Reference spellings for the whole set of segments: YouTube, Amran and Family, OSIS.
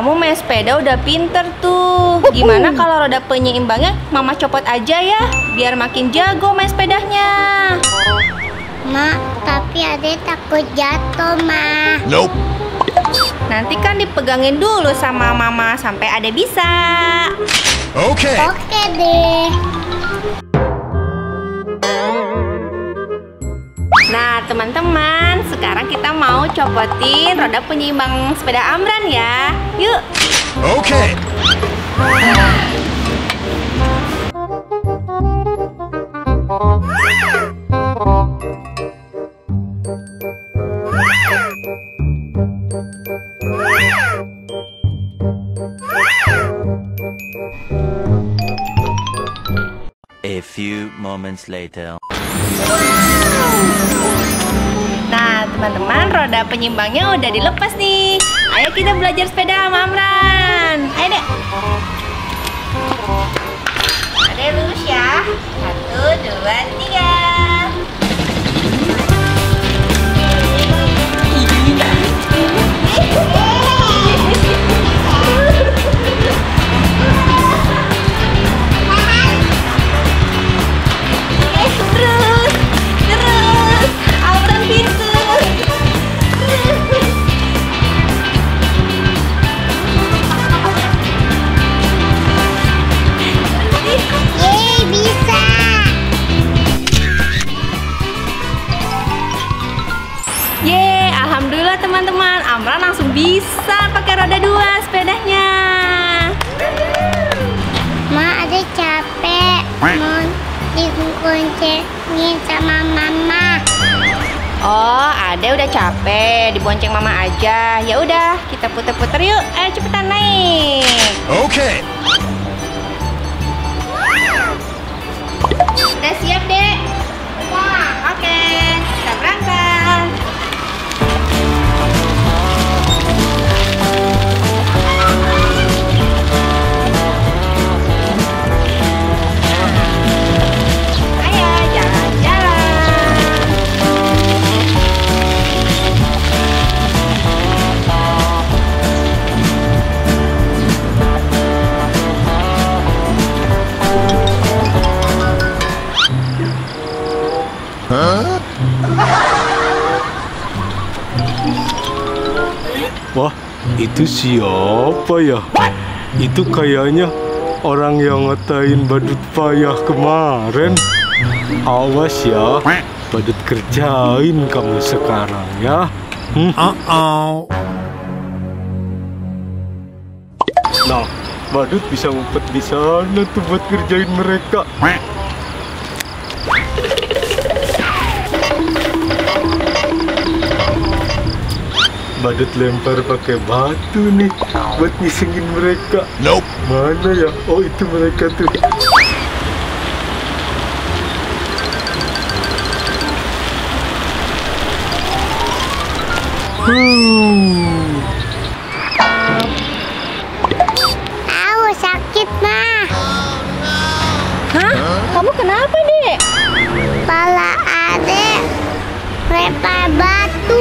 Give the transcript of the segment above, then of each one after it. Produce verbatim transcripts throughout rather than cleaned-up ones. Kamu main sepeda udah pinter tuh. Gimana kalau roda penyeimbangnya Mama copot aja ya, biar makin jago main sepedanya. Ma, tapi Ade takut jatuh, Ma. Nope. Nanti kan dipegangin dulu sama Mama sampai Ade bisa. Oke. Okay. Oke okay deh. Nah, teman-teman, sekarang kita mau copotin roda penyeimbang sepeda Amran ya. Yuk. Oke. Okay. A few moments later. Nah, teman-teman, roda penyimbangnya udah dilepas nih. Ayo kita belajar sepeda sama Amran. Ayo deh. Ada lurus ya. Satu, dua, tiga. Alhamdulillah teman-teman, Amran langsung bisa pakai roda dua sepedanya. Ma, Ade capek, mau diboncengin sama Mama. Oh, Ade udah capek, dibonceng Mama aja. Ya udah, kita puter-puter yuk. Ayo cepetan naik. Oke. Okay. Udah siap, Dek? Wah, oke. Okay. Kita berangkat. Wah, itu siapa ya? Itu kayaknya orang yang ngatain badut payah kemarin. Awas ya, badut kerjain kamu sekarang ya. Hmm. Uh-oh. Nah, badut bisa ngumpet di sana tuh buat kerjain mereka. Badut lempar pakai batu nih buat ngisengin mereka. Nope. Mana ya? Oh, itu mereka tuh. Hmm. Au, sakit, Ma. Hah? Kamu kenapa, Dek? Kepala Adek lempar batu.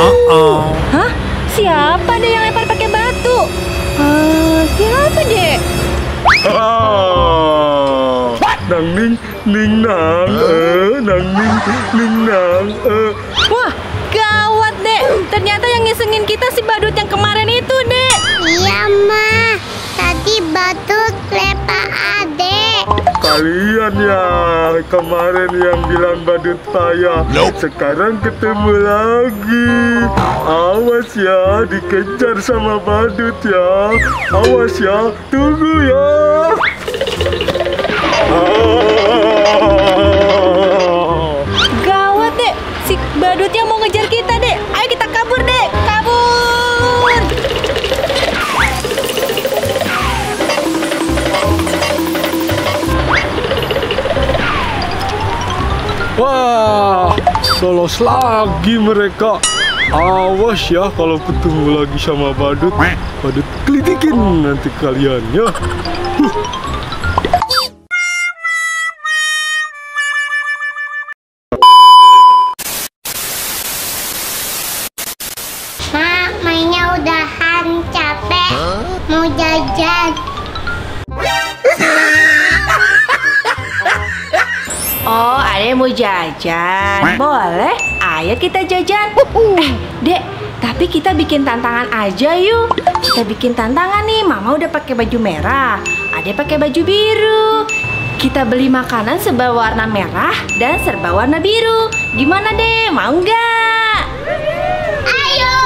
Uh-oh. Hah? Siapa deh yang lempar pakai batu? Uh, siapa deh? Oh, nang ning ning nang, eh, nang ning ning nang. Eh. Wah, gawat deh. Ternyata yang ngisengin kita si badut yang kemarin itu deh. Iya Ma, tadi badut lempar Adek. Kalian ya kemarin yang bilang badut payah. Nope. Sekarang ketemu lagi. Awas ya, dikejar sama badut ya. Awas ya, tunggu ya. Ah. Gawat deh, si badutnya mau ngejar kita deh. Ayo kita kabur deh, kabur. Wah, lolos lagi mereka. Awas ya kalau ketemu lagi sama badut. Badut kelitikin nanti kalian ya. Huh. Ma, mainnya udahan, capek. mau jajan. Oh, Ayah mau jajan. Boleh, ayo kita jajan. Eh, Dek, tapi kita bikin tantangan aja yuk. Kita bikin tantangan nih. Mama udah pakai baju merah, Ade pakai baju biru. Kita beli makanan serba warna merah dan serba warna biru. Gimana deh, mau nggak? Ayo!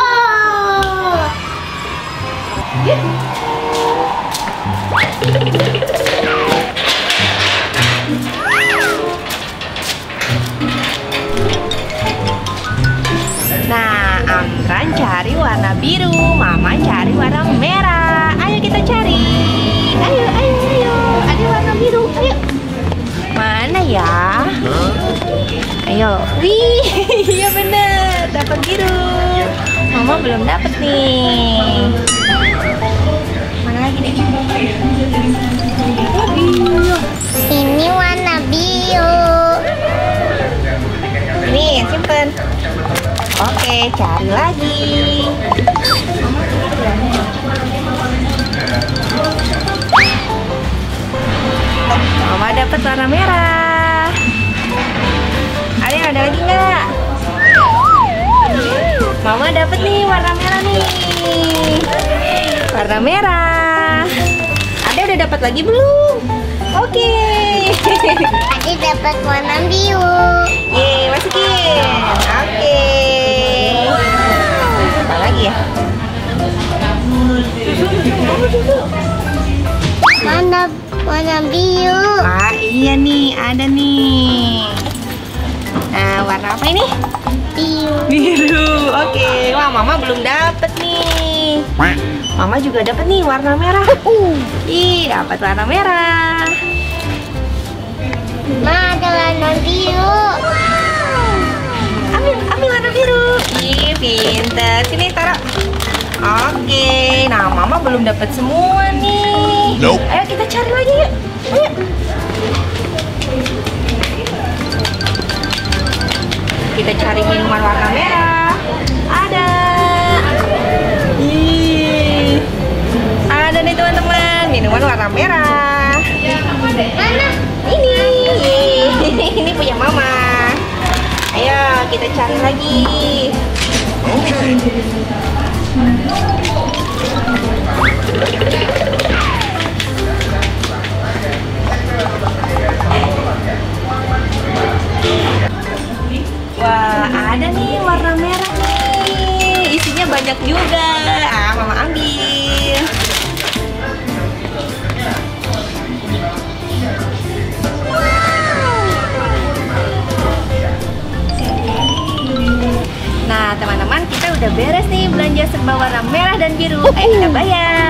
Nah, Amran cari warna biru, Mama cari warna merah. Ayo kita cari. Ayo, ayo, ayo. Ada warna biru. Ayo. Mana ya? Ayo. Wih, iya bener. Dapat biru. Mama belum dapat nih. Mana lagi deh? Ini warna biru. Nih, simpen. Oke, cari lagi. Mama dapat warna merah. Ada ada lagi nggak? Mama dapat nih warna merah nih. Warna merah. Ada udah dapat lagi belum? Oke. Ada dapat warna biru. Yeay, masukin. Oke. Apa lagi ya? Mana warna biru. Ah iya nih, ada nih. Nah, warna apa ini? Biru. Biru. Oke. Okay. Wah, Mama belum dapet nih. Mama juga dapet nih warna merah. Uh. Ih, dapat warna merah. Ma, ada warna biru. Wow. Ambil, ambil warna biru. Ih, pinter. Sini taruh. Oke. Okay. Nah, Mama belum dapet semua nih. Nope. Ayo kita cari lagi yuk. Ayo. Kita cari minuman warna merah. Ada. Ih. Ada nih teman-teman, minuman warna merah. Mana? Ini. Ini punya Mama. Ayo kita cari lagi. Okay. Wah, ada nih warna merah nih. Isinya banyak juga. Ah, Mama ambil. Wow. Nah, teman-teman, kita udah beres nih belanja serba warna merah dan biru. Ayo kita bayar.